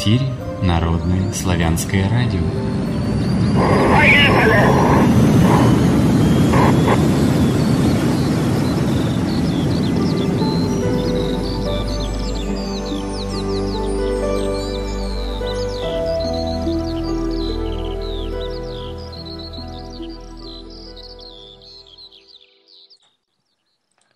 эфире Народное Славянское радио.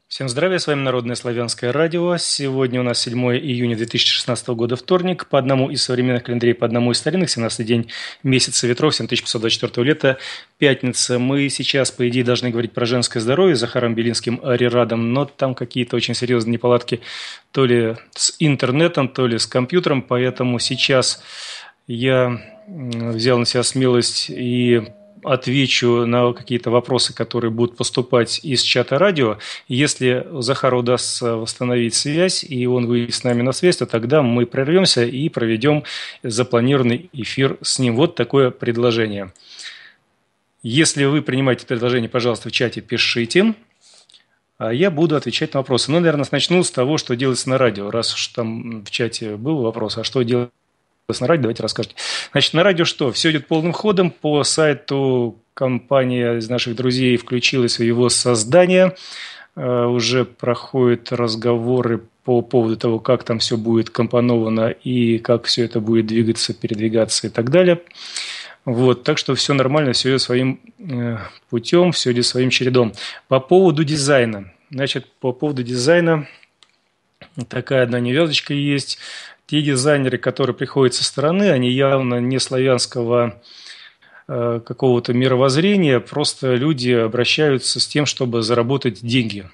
Всем здравия, с вами Народное Славянское радио. Сегодня у нас 7 июня 2016 года, вторник. По одному из современных календарей, по одному из старинных, 17-й день месяца ветров, 7524 лета, пятница. Мы сейчас, по идее, должны говорить про женское здоровье с Захаром Белинским, Ори Радом, но там какие-то очень серьезные неполадки то ли с интернетом, то ли с компьютером, поэтому сейчас я взял на себя смелость и отвечу на какие-то вопросы, которые будут поступать из чата радио. Если Захару удастся восстановить связь, и он выйдет с нами на связь, то тогда мы прервемся и проведем запланированный эфир с ним. Вот такое предложение. Если вы принимаете предложение, пожалуйста, в чате пишите. А я буду отвечать на вопросы. Ну, наверное, начну с того, что делается на радио. Раз уж там в чате был вопрос, а что делать на радио, давайте расскажете. Значит, на радио что? Все идет полным ходом. По сайту компания из наших друзей включилась в его создание. Уже проходят разговоры по поводу того, как там все будет компоновано и как все это будет двигаться, передвигаться и так далее. Вот, так что все нормально, все идет своим путем, все идет своим чередом. По поводу дизайна. Значит, по поводу дизайна такая одна невязочка есть. Те дизайнеры, которые приходят со стороны, они явно не славянского какого-то мировоззрения, просто люди обращаются с тем, чтобы заработать деньги.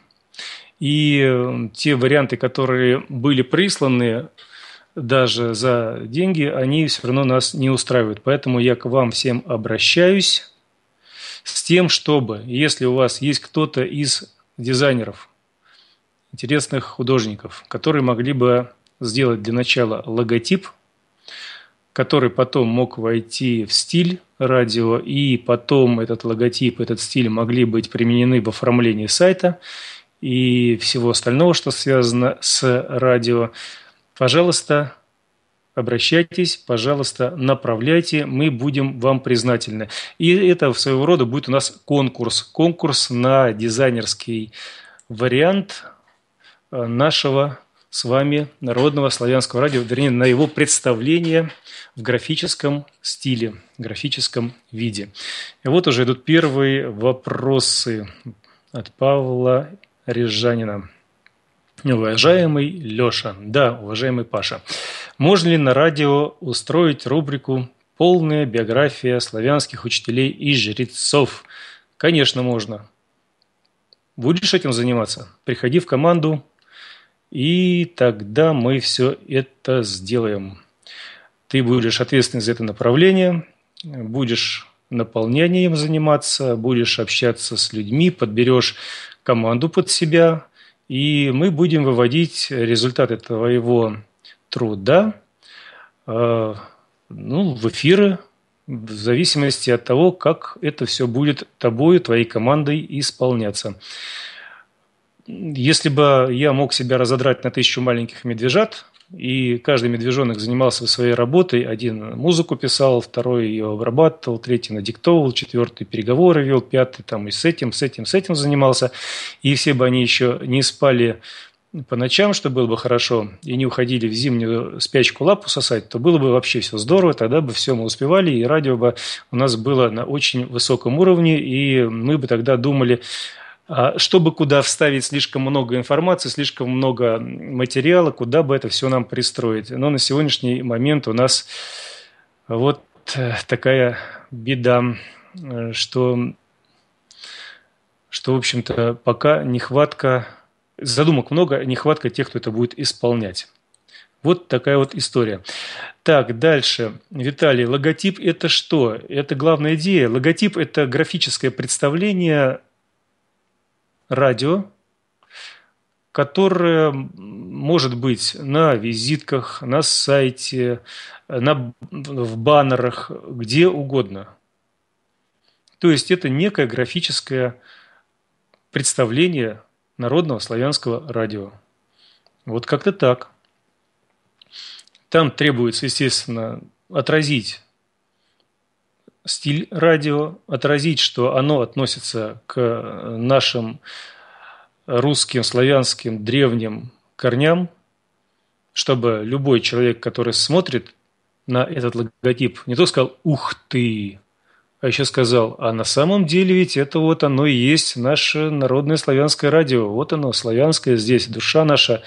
И те варианты, которые были присланы даже за деньги, они все равно нас не устраивают. Поэтому я к вам всем обращаюсь с тем, чтобы, если у вас есть кто-то из дизайнеров, интересных художников, которые могли бы сделать для начала логотип, который потом мог войти в стиль радио, и потом этот логотип, этот стиль могли быть применены в оформлении сайта и всего остального, что связано с радио. Пожалуйста, обращайтесь, пожалуйста, направляйте, мы будем вам признательны. И это своего рода будет у нас конкурс. Конкурс на дизайнерский вариант нашего с вами Народного Славянского радио, вернее, на его представление в графическом стиле, в графическом виде. И вот уже идут первые вопросы от Павла Рыжанина. Уважаемый Леша, да, уважаемый Паша, можно ли на радио устроить рубрику «Полная биография славянских учителей и жрецов»? Конечно, можно. Будешь этим заниматься? Приходи в команду. И тогда мы все это сделаем. Ты будешь ответственен за это направление, будешь наполнением заниматься, будешь общаться с людьми, подберешь команду под себя, и мы будем выводить результаты твоего труда в эфиры, в зависимости от того, как это все будет тобою, твоей командой исполняться. Если бы я мог себя разодрать на 1000 маленьких медвежат, и каждый медвежонок занимался своей работой, один музыку писал, второй ее обрабатывал, третий надиктовывал, четвертый переговоры вел, пятый там и с этим занимался, и все бы они еще не спали по ночам, что было бы хорошо, и не уходили в зимнюю спячку лапу сосать, то было бы вообще все здорово, тогда бы все мы успевали, и радио бы у нас было на очень высоком уровне, и мы бы тогда думали, чтобы куда вставить слишком много информации, слишком много материала, куда бы это все нам пристроить. Но на сегодняшний момент у нас вот такая беда, что в общем-то, пока нехватка, задумок много, нехватка тех, кто это будет исполнять. Вот такая вот история. Так, дальше. Виталий, логотип – это что? Это главная идея. Логотип – это графическое представление радио, которое может быть на визитках, на сайте, в баннерах, где угодно. То есть это некое графическое представление Народного Славянского радио. Вот как-то так. Там требуется, естественно, отразить стиль радио, отразить, что оно относится к нашим русским, славянским, древним корням, чтобы любой человек, который смотрит на этот логотип, не то сказал «ух ты», а еще сказал, а на самом деле ведь это вот оно и есть наше народное славянское радио. Вот оно, славянское, здесь душа наша,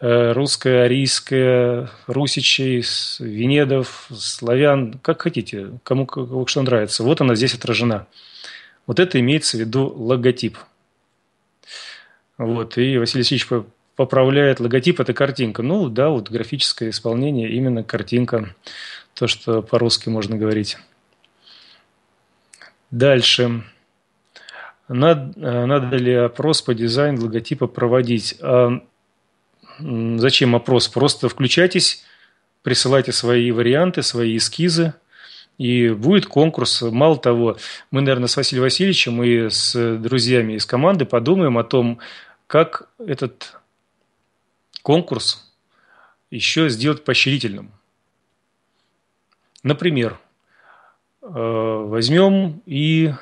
русская, арийская, русичей, венедов, славян, как хотите, кому что нравится. Вот она здесь отражена. Вот это имеется в виду логотип. Вот, и Василий Васильевич поправляет, логотип – это картинка. Ну да, вот графическое исполнение, именно картинка, то, что по-русски можно говорить. Дальше. Надо ли опрос по дизайну логотипа проводить? А зачем опрос? Просто включайтесь, присылайте свои варианты, свои эскизы, и будет конкурс. Мало того, мы, наверное, с Василием Васильевичем и с друзьями из команды подумаем о том, как этот конкурс еще сделать поощрительным. Например, возьмем и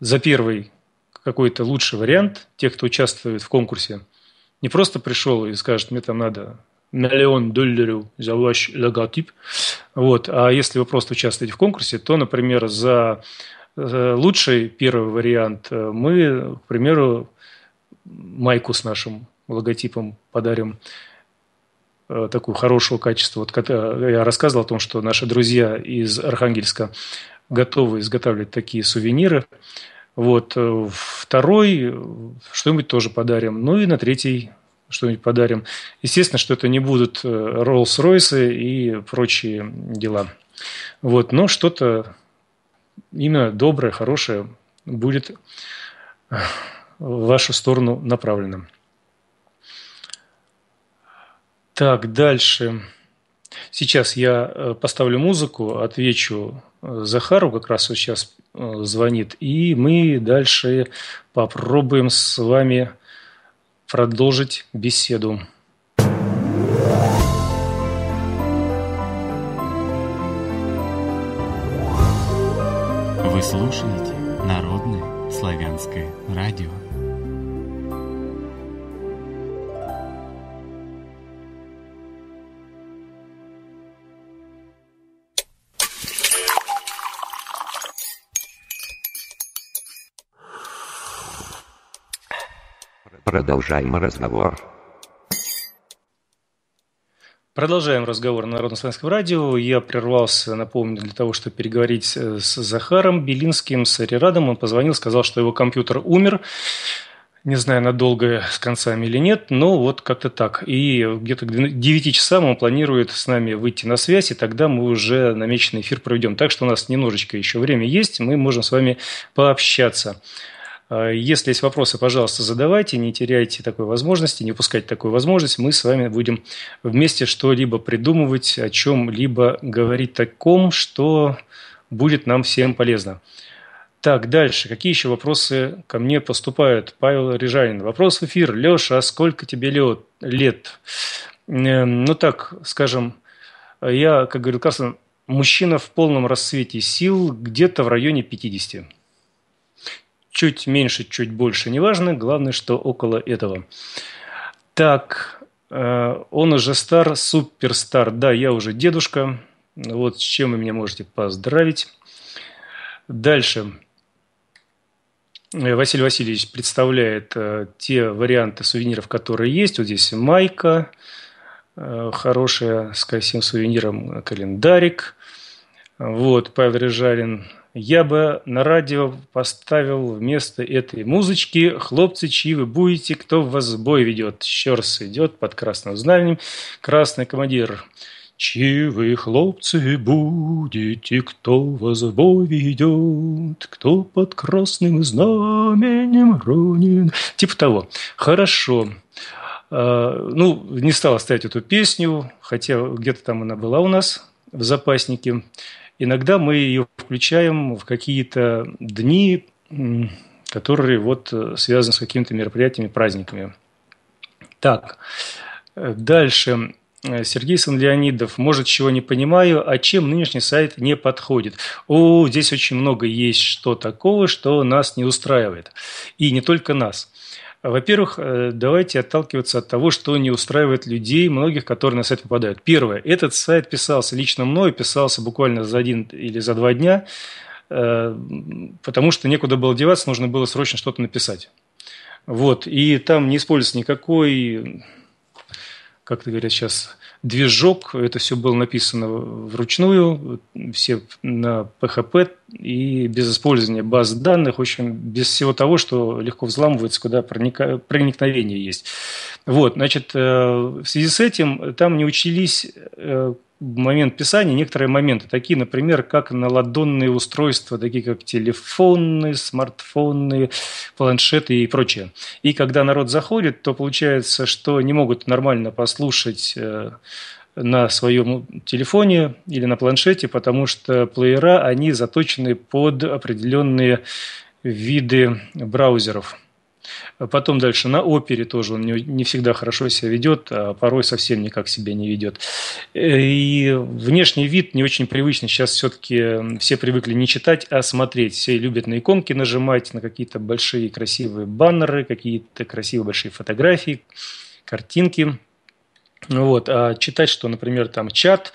за первый какой-то лучший вариант тех, кто участвует в конкурсе, не просто пришел и скажет, мне там надо $1 миллион за ваш логотип. Вот. А если вы просто участвуете в конкурсе, то, например, за лучший первый вариант мы, к примеру, майку с нашим логотипом подарим. Такую хорошего качества. Вот я рассказывал о том, что наши друзья из Архангельска готовы изготавливать такие сувениры. Вот. Второй что-нибудь тоже подарим. Ну и на третий что-нибудь подарим. Естественно, что это не будут Rolls-Royce и прочие дела. Вот. Но что-то именно доброе, хорошее будет в вашу сторону направлено. Так, дальше. Сейчас я поставлю музыку, отвечу Захару, как раз он сейчас звонит, и мы дальше попробуем с вами продолжить беседу. Вы слушаете Народное славянское радио. Продолжаем разговор на Народно-славянском радио. Я прервался, напомню, для того, чтобы переговорить с Захаром Белинским, с Ори Радом. Он позвонил, сказал, что его компьютер умер. Не знаю, надолго с концами или нет, но вот как-то так. И где-то к 9 часам он планирует с нами выйти на связь, и тогда мы уже намеченный эфир проведем. Так что у нас немножечко еще время есть, мы можем с вами пообщаться. Если есть вопросы, пожалуйста, задавайте, не теряйте такой возможности, не упускайте такую возможность. Мы с вами будем вместе что-либо придумывать, о чем-либо говорить таком, что будет нам всем полезно. Так, дальше. Какие еще вопросы ко мне поступают? Павел Рыжанин. Вопрос в эфир. Леша, а сколько тебе лет? Ну так, скажем, я, как говорил Карлсон, мужчина в полном расцвете сил где-то в районе 50. Чуть меньше, чуть больше, неважно. Главное, что около этого. Так, он уже стар, суперстар. Да, я уже дедушка. Вот с чем вы меня можете поздравить. Дальше. Василий Васильевич представляет те варианты сувениров, которые есть. Вот здесь майка. Хорошая, с красивым сувениром календарик. Вот, Павел Рыжанин. Я бы на радио поставил вместо этой музычки «Хлопцы, чьи вы будете, кто вас бой ведет». Щорс идет под красным знаменем. Красный командир. «Чьи вы, хлопцы, будете, кто вас бой ведет, кто под красным знаменем ронен». Типа того. Хорошо. Ну, не стал оставить эту песню, хотя где-то там она была у нас в запаснике. Иногда мы ее включаем в какие-то дни, которые вот связаны с какими-то мероприятиями, праздниками. Так, дальше. Сергей Сан-Леонидов, может, чего не понимаю, а чем нынешний сайт не подходит? О, здесь очень много есть что такого, что нас не устраивает. И не только нас. Во-первых, давайте отталкиваться от того, что не устраивает людей, многих, которые на сайт попадают. Первое. Этот сайт писался лично мной, писался буквально за один или за два дня, потому что некуда было деваться, нужно было срочно что-то написать. Вот. И там не используется никакой... Как ты говоришь сейчас, движок, это все было написано вручную, все на PHP и без использования баз данных, в общем, без всего того, что легко взламывается, куда проникновение есть. Вот, значит, в связи с этим там не учились в момент писания некоторые моменты, такие, например, как наладонные устройства, такие как телефоны, смартфоны, планшеты и прочее. И когда народ заходит, то получается, что не могут нормально послушать на своем телефоне или на планшете, потому что плеера, они заточены под определенные виды браузеров. Потом дальше на опере тоже он не всегда хорошо себя ведет, а порой совсем никак себя не ведет. И внешний вид не очень привычный. Сейчас все-таки все привыкли не читать, а смотреть. Все любят на иконки нажимать, на какие-то большие красивые баннеры, какие-то красивые большие фотографии, картинки. Вот. А читать, что, например, там чат,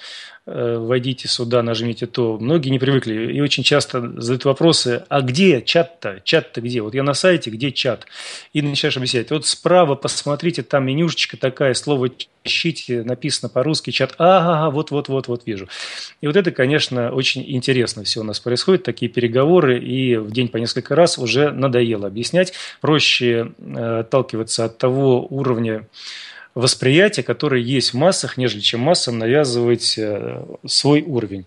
войдите сюда, нажмите то. Многие не привыкли и очень часто задают вопросы, а где чат-то? Чат-то где? Вот я на сайте, где чат? И начинаешь объяснять. Вот справа посмотрите, там менюшечка такая, слово «ищите», написано по-русски, чат. Ага, вот-вот-вот-вот вижу. И вот это, конечно, очень интересно все у нас происходит, такие переговоры, и в день по несколько раз уже надоело объяснять. Проще отталкиваться от того уровня восприятие, которое есть в массах, нежели чем массам навязывать свой уровень.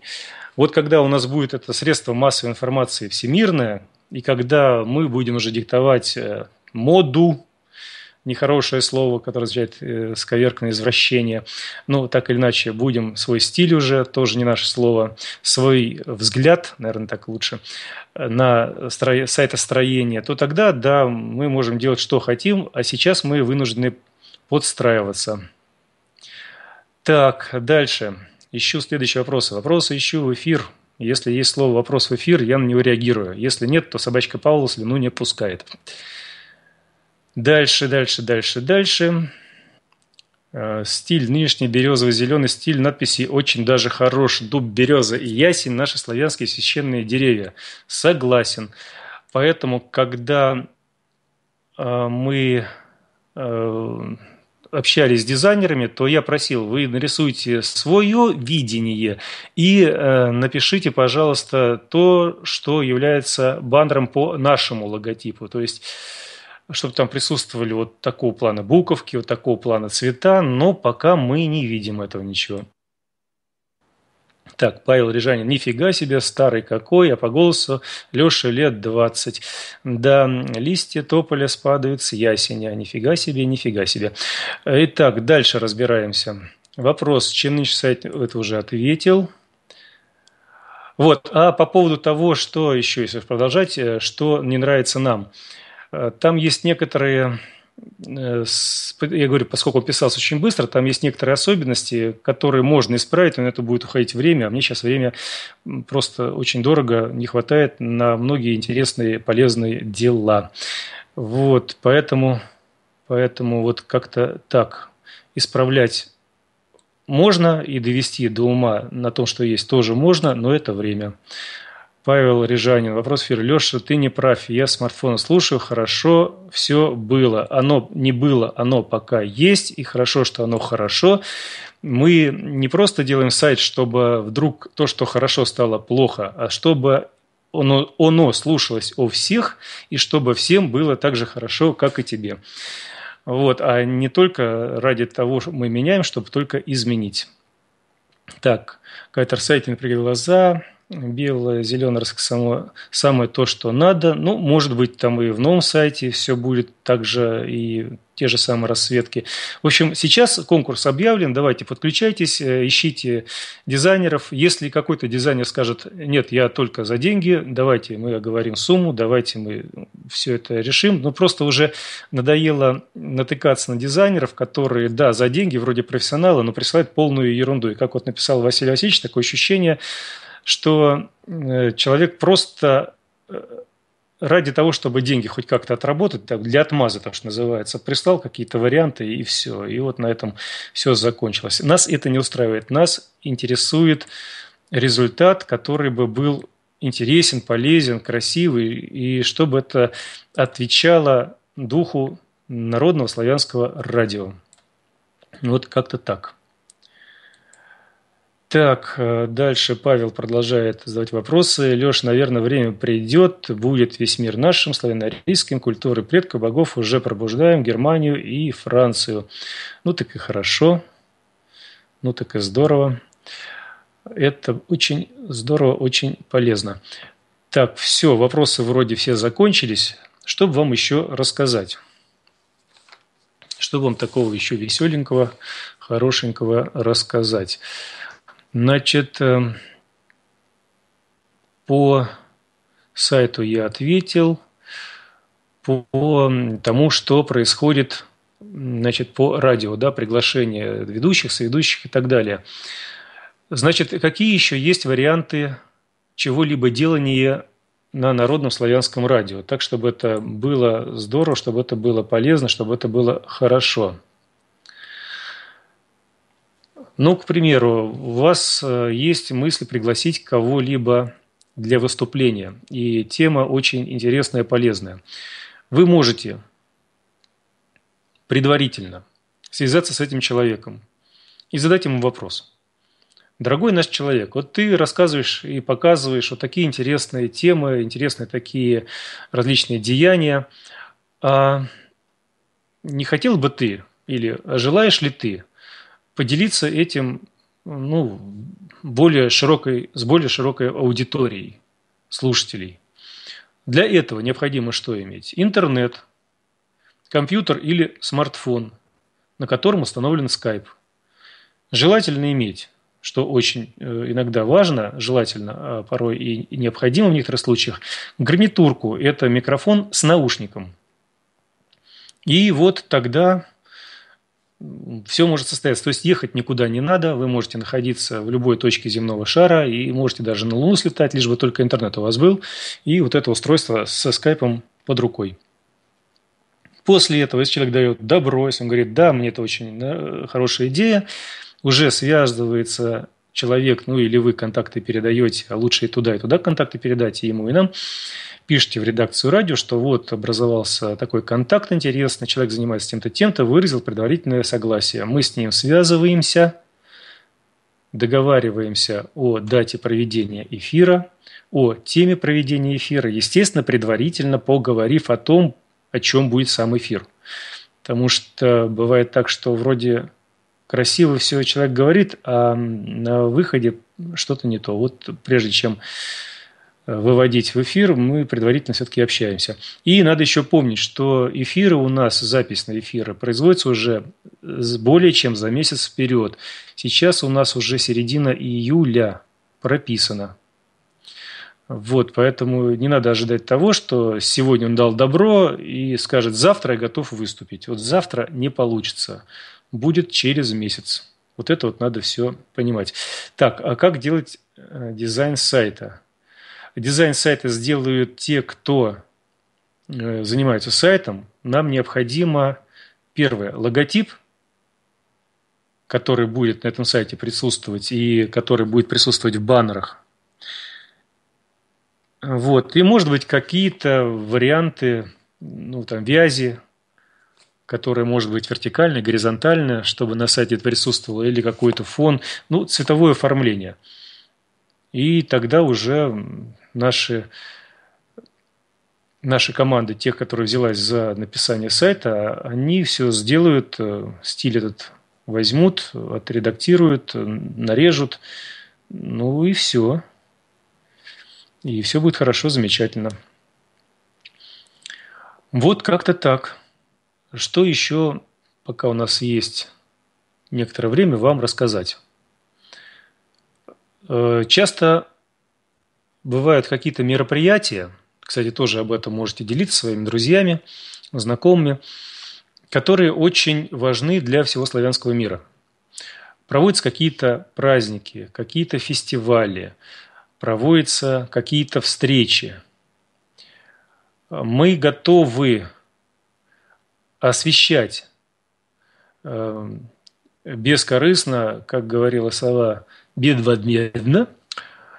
Вот когда у нас будет это средство массовой информации всемирное, и когда мы будем уже диктовать моду, нехорошее слово, которое означает сковерканное извращение, но так или иначе будем свой стиль уже, тоже не наше слово, свой взгляд, наверное, так лучше, на сайтостроение, то тогда, да, мы можем делать, что хотим, а сейчас мы вынуждены подстраиваться. Так, дальше. Ищу следующие вопросы. Вопросы ищу в эфир. Если есть слово «вопрос» в эфир, я на него реагирую. Если нет, то собачка Павла слюну не пускает. Дальше. Стиль нынешний березово-зеленый стиль надписи очень даже хорош. Дуб, береза и ясень – наши славянские священные деревья. Согласен. Поэтому, когда мы общались с дизайнерами, то я просил, вы нарисуйте свое видение и напишите, пожалуйста, то, что является баннером по нашему логотипу. То есть, чтобы там присутствовали вот такого плана буковки, вот такого плана цвета, но пока мы не видим этого ничего. Так, Павел Рыжанин, нифига себе, старый какой, а по голосу Лёше лет 20. Да, листья тополя спадают с ясеня, нифига себе, нифига себе. Итак, дальше разбираемся. Вопрос, чем нынешний сайт, это уже ответил. Вот, а по поводу того, что еще, если продолжать, что не нравится нам. Там есть некоторые... Я говорю, поскольку он писался очень быстро, там есть некоторые особенности, которые можно исправить, но на это будет уходить время, а мне сейчас время просто очень дорого, не хватает на многие интересные, полезные дела. Вот, поэтому вот как-то так исправлять можно и довести до ума на том, что есть, тоже можно, но это время. Павел Рыжанин. Вопрос в эфир. Леша, ты не прав. Я смартфон слушаю. Хорошо, все было. Оно не было, оно пока есть. И хорошо, что оно хорошо. Мы не просто делаем сайт, чтобы вдруг то, что хорошо, стало плохо, а чтобы оно слушалось у всех, и чтобы всем было так же хорошо, как и тебе. Вот. А не только ради того, что мы меняем, чтобы только изменить. Так, кайтер-сайтинг при глаза... Белое, зеленое самое то, что надо. Ну, может быть, там и в новом сайте все будет также и те же самые расцветки. В общем, сейчас конкурс объявлен. Давайте подключайтесь, ищите дизайнеров. Если какой-то дизайнер скажет: нет, я только за деньги, давайте мы оговорим сумму, давайте мы все это решим. Ну, просто уже надоело натыкаться на дизайнеров, которые, да, за деньги, вроде профессионала, но присылают полную ерунду. И как вот написал Василий Васильевич, такое ощущение, что человек просто ради того, чтобы деньги хоть как-то отработать, так, для отмаза, так что называется, прислал какие-то варианты и все. И вот на этом все закончилось. Нас это не устраивает. Нас интересует результат, который бы был интересен, полезен, красивый, и чтобы это отвечало духу Народного славянского радио. Вот как-то так. Так, дальше Павел продолжает задавать вопросы. Леш, наверное, время придет, будет весь мир нашим, славяно-арийским, культуры предков, богов уже пробуждаем, Германию и Францию. Ну так и хорошо, ну так и здорово. Это очень здорово, очень полезно. Так, все, вопросы вроде все закончились. Что бы вам еще рассказать? Что вам такого еще веселенького, хорошенького рассказать? Значит, по сайту я ответил, по тому, что происходит, значит, по радио, да, приглашение ведущих, соведущих и так далее. Значит, какие еще есть варианты чего-либо делания на Народном славянском радио? Так, чтобы это было здорово, чтобы это было полезно, чтобы это было хорошо. Ну, к примеру, у вас есть мысль пригласить кого-либо для выступления. И тема очень интересная и полезная. Вы можете предварительно связаться с этим человеком и задать ему вопрос. Дорогой наш человек, вот ты рассказываешь и показываешь вот такие интересные темы, интересные такие различные деяния. А не хотел бы ты или желаешь ли ты поделиться этим, ну, с более широкой аудиторией слушателей? Для этого необходимо что иметь? Интернет, компьютер или смартфон, на котором установлен скайп. Желательно иметь, что очень иногда важно, желательно, а порой и необходимо в некоторых случаях, гарнитурку. Это микрофон с наушником. И вот тогда все может состояться. То есть ехать никуда не надо, вы можете находиться в любой точке земного шара и можете даже на Луну слетать, лишь бы только интернет у вас был, и вот это устройство со скайпом под рукой. После этого, если человек дает добро, если он говорит: да, мне это очень хорошая идея, уже связывается человек, ну или вы контакты передаете, а лучше и туда контакты передайте ему и нам, пишите в редакцию радио, что вот образовался такой контакт интересный, человек занимается тем-то, выразил предварительное согласие. Мы с ним связываемся, договариваемся о дате проведения эфира, о теме проведения эфира, естественно, предварительно поговорив о том, о чем будет сам эфир. Потому что бывает так, что вроде красиво все человек говорит, а на выходе что-то не то. Вот прежде чем выводить в эфир, мы предварительно все-таки общаемся. И надо еще помнить, что эфиры у нас, запись на эфиры, производится уже более чем за месяц вперед. Сейчас у нас уже середина июля прописана. Вот, поэтому не надо ожидать того, что сегодня он дал добро и скажет: завтра я готов выступить. Вот завтра не получится. Будет через месяц. Вот это вот надо все понимать. Так, а как делать дизайн сайта? Дизайн сайта сделают те, кто занимается сайтом. Нам необходимо, первое, логотип, который будет на этом сайте присутствовать и который будет присутствовать в баннерах. Вот. И, может быть, какие-то варианты, ну, там, вязи, которая может быть вертикальная, горизонтальная, чтобы на сайте присутствовало, или какой-то фон, ну, цветовое оформление. И тогда уже наши команды, те, которые взялись за написание сайта, они все сделают, стиль этот возьмут, отредактируют, нарежут, ну и все. и все будет хорошо, замечательно. Вот как-то так. Что еще, пока у нас есть некоторое время, вам рассказать? Часто бывают какие-то мероприятия, кстати, тоже об этом можете делиться своими друзьями, знакомыми, которые очень важны для всего славянского мира. Проводятся какие-то праздники, какие-то фестивали, проводятся какие-то встречи. Мы готовы освещать бескорыстно, как говорила Сава, бедводмедно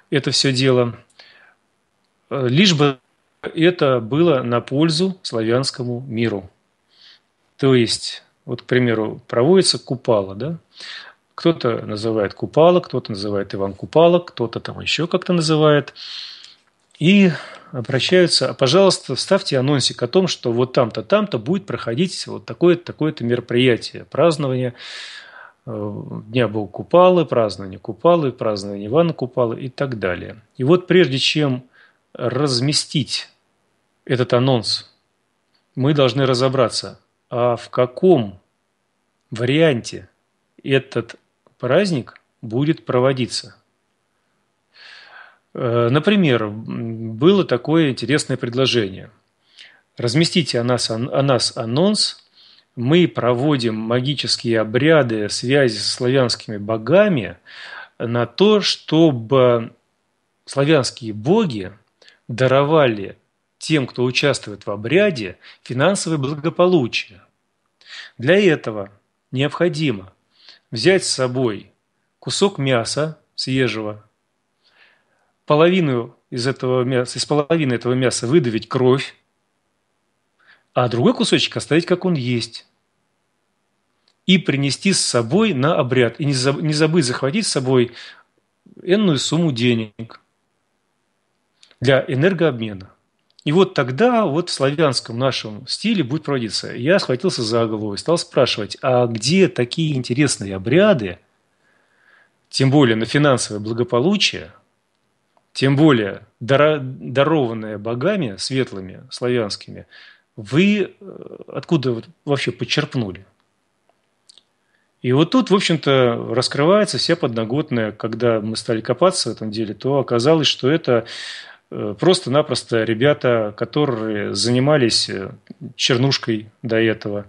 это все дело, лишь бы это было на пользу славянскому миру. То есть, вот, к примеру, проводится Купала, да? Кто-то называет Купала, кто-то называет Иван Купала, кто-то там еще как-то называет. И обращаются, пожалуйста, вставьте анонсик о том, что вот там-то будет проходить вот такое-то, такое-то мероприятие, празднование Дня Бога Купалы, празднование Ивана Купалы и так далее. И вот прежде чем разместить этот анонс, мы должны разобраться, а в каком варианте этот праздник будет проводиться. Например, было такое интересное предложение. Разместите о нас анонс. Мы проводим магические обряды связи со славянскими богами на то, чтобы славянские боги даровали тем, кто участвует в обряде, финансовое благополучие. Для этого необходимо взять с собой кусок мяса свежего, из половины этого мяса выдавить кровь, а другой кусочек оставить, как он есть, и принести с собой на обряд. И не забыть захватить с собой энную сумму денег для энергообмена. И вот тогда вот в славянском нашем стиле будет проводиться. Я схватился за голову и стал спрашивать, а где такие интересные обряды, тем более на финансовое благополучие, тем более дарованные богами светлыми, славянскими, вы откуда вообще почерпнули? И вот тут, в общем-то, раскрывается вся подноготная. Когда мы стали копаться в этом деле, то оказалось, что это просто-напросто ребята, которые занимались чернушкой до этого,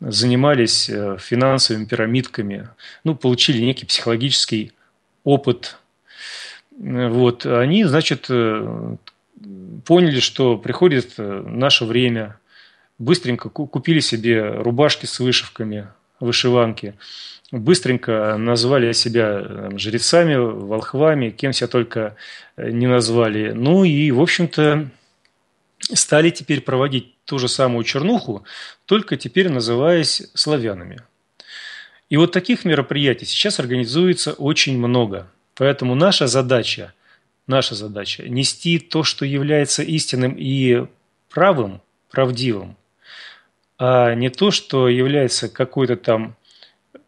занимались финансовыми пирамидками, получили некий психологический опыт. Вот, они, значит, поняли, что приходит наше время, быстренько купили себе рубашки с вышивками, вышиванки, быстренько назвали себя жрецами, волхвами, кем себя только не назвали. Ну и, в общем-то, стали теперь проводить ту же самую чернуху, только теперь называясь славянами. И вот таких мероприятий сейчас организуется очень много. Поэтому наша задача – нести то, что является истинным и правдивым, а не то, что является какой-то там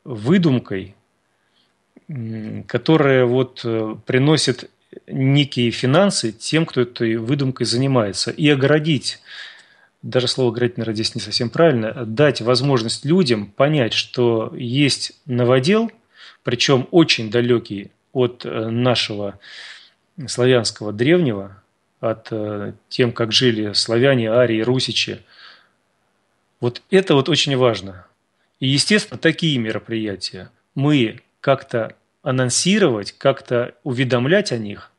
выдумкой, которая вот приносит некие финансы тем, кто этой выдумкой занимается. И оградить, даже слово «оградить», наверное, здесь не совсем правильно, дать возможность людям понять, что есть новодел, причем очень далекий от нашего славянского древнего, от тем, как жили славяне, арии, русичи. Вот это вот очень важно. И, естественно, такие мероприятия мы как-то анонсировать, как-то уведомлять о них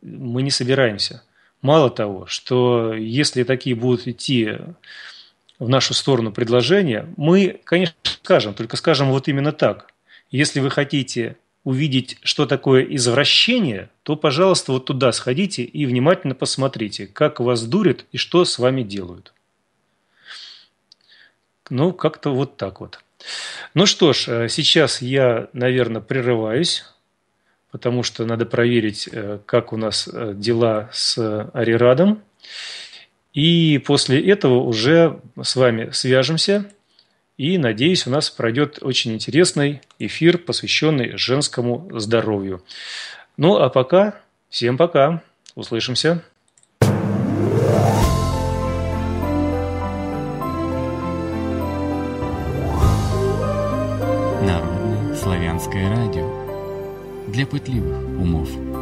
мы не собираемся. Мало того, что если такие будут идти в нашу сторону предложения, мы, конечно, скажем, только скажем вот именно так. Если вы хотите увидеть, что такое извращение, то, пожалуйста, вот туда сходите и внимательно посмотрите, как вас дурят и что с вами делают. Ну, как-то вот так вот. Ну что ж, сейчас я, наверное, прерываюсь, потому что надо проверить, как у нас дела с Ори Радом. И после этого уже с вами свяжемся. И, надеюсь, у нас пройдет очень интересный эфир, посвященный женскому здоровью. Ну, а пока, всем пока. Услышимся. Народное славянское радио для пытливых умов.